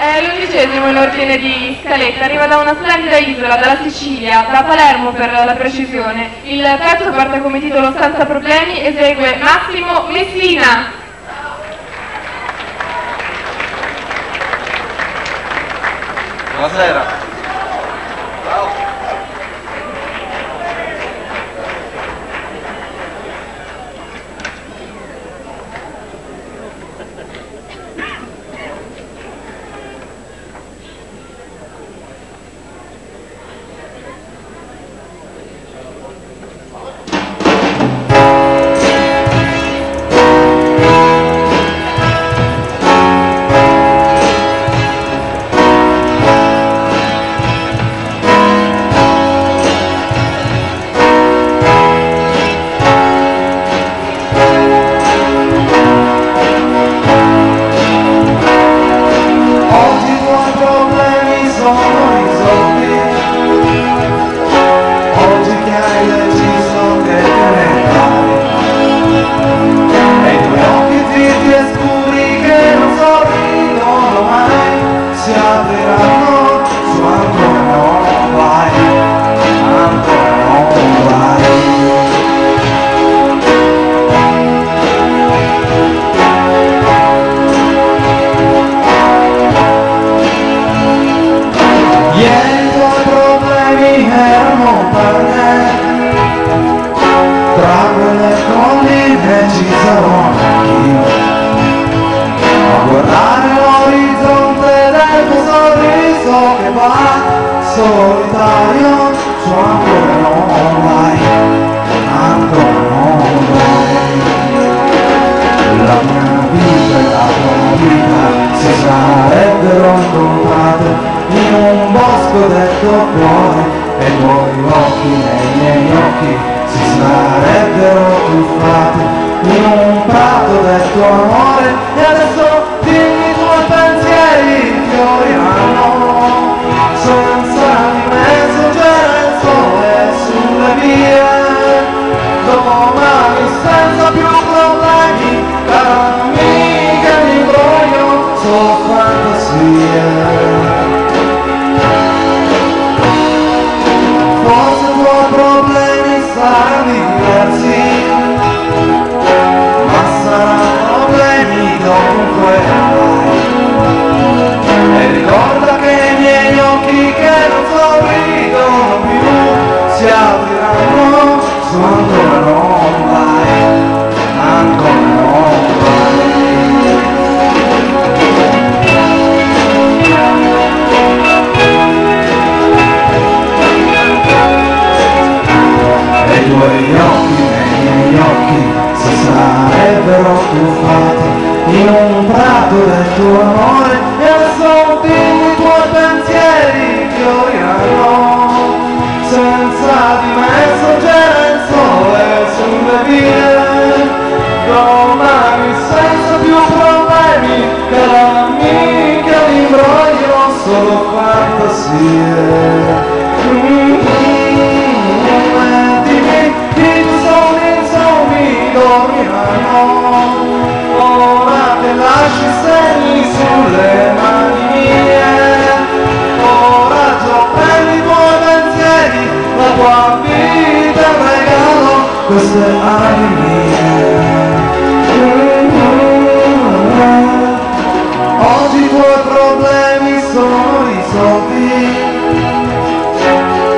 è l'undicesimo in ordine di scaletta, arriva da una splendida isola, dalla Sicilia, da Palermo per la precisione. Il terzo porta come titolo Senza Problemi, esegue Massimo Messina. Buonasera.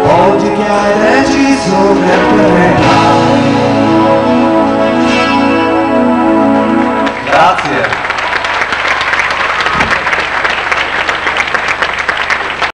Oggi che hai deciso per me